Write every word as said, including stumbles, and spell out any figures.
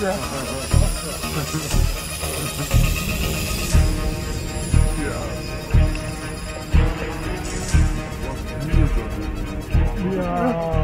Yeah. Yeah. Yeah.